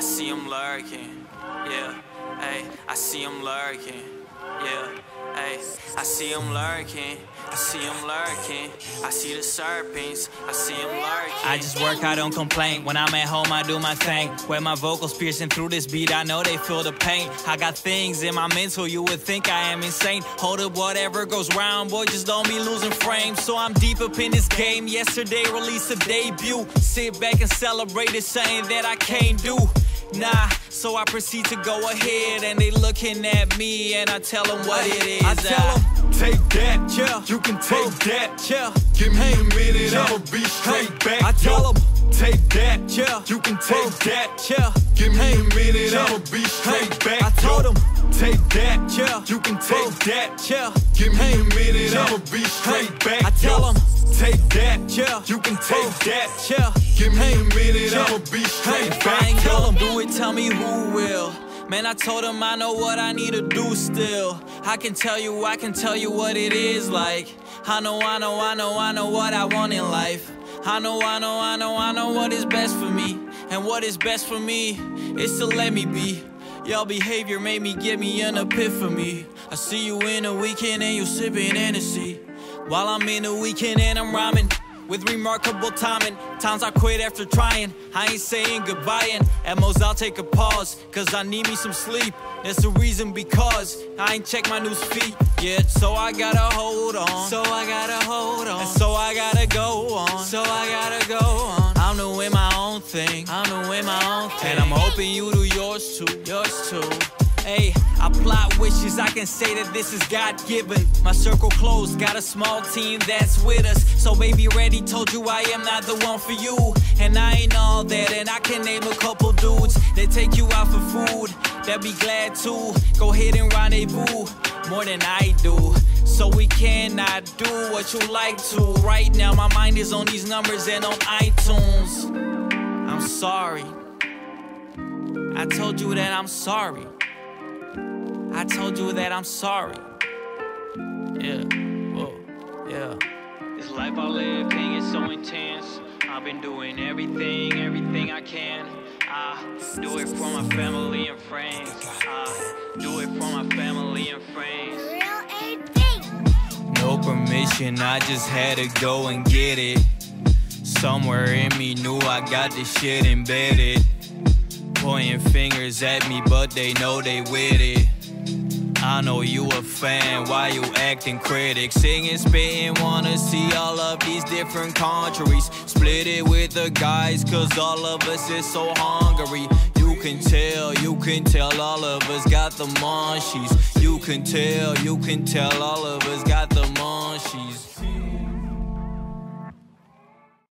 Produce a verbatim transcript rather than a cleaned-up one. I see him lurking, yeah, ayy, I see him lurking, yeah, ayy, I see him lurking, I see him lurking, I see the serpents, I see him lurking. I just work, I don't complain, when I'm at home I do my thing. With my vocals piercing through this beat, I know they feel the pain. I got things in my mental, you would think I am insane. Hold up, whatever goes round, boy, just don't be losing frame. So I'm deep up in this game, yesterday released a debut. Sit back and celebrate, it's something that I can't do. Nah, so I proceed to go ahead, and they looking at me, and I tell them what it is. I tell them, take that, yeah. You can take oh, that, yeah. Give me hey, a minute, yeah. I'ma be straight hey, back. I tell them, take that, yeah. You can take oh, that, yeah. Give me hey, a minute, yeah. I'ma be straight hey, back. I told them, take that, yeah. You can take oh, that, yeah. Give me hey, a minute, yeah. I'ma be straight hey, back. I tell them, take that, yeah. You can take oh, that, yeah. Give me hey, a minute, yeah. I'ma be straight hey, back. I ain't gonna do it, tell me who will. Man, I told him I know what I need to do still. I can tell you, I can tell you what it is like. I know, I know, I know, I know what I want in life. I know, I know, I know, I know what is best for me. And what is best for me is to let me be. Y'all behavior made me get me an epiphany. I see you in the weekend and you sipping Hennessy. While I'm in the weekend and I'm rhyming with remarkable timing. Times I quit after trying, I ain't saying goodbye, and at most I'll take a pause, cause I need me some sleep. That's the reason, because I ain't check my news feed yet. So I gotta hold on, so I gotta hold on, and so I gotta go on, so I gotta go on. I'm doing my own thing, I'm doing my own thing, and I'm hoping you do yours too, yours too. Ayy, I plot wishes, I can say that this is God-given. My circle closed, got a small team that's with us. So baby Reddy told you I am not the one for you. And I ain't all that, and I can name a couple dudes that take you out for food, that be glad to go ahead and rendezvous more than I do. So we cannot do what you like to. Right now my mind is on these numbers and on iTunes. I'm sorry, I told you that I'm sorry, I told you that I'm sorry. Yeah, whoa, yeah. This life I live, thing is so intense. I've been doing everything, everything I can. I do it for my family and friends. I do it for my family and friends. No permission, I just had to go and get it. Somewhere in me knew I got this shit embedded. Pointing fingers at me, but they know they with it. I know you a fan, why you acting critic? Singing, spitting, wanna see all of these different countries. Split it with the guys, cause all of us is so hungry. You can tell, you can tell all of us got the munchies. You can tell, you can tell all of us got the munchies.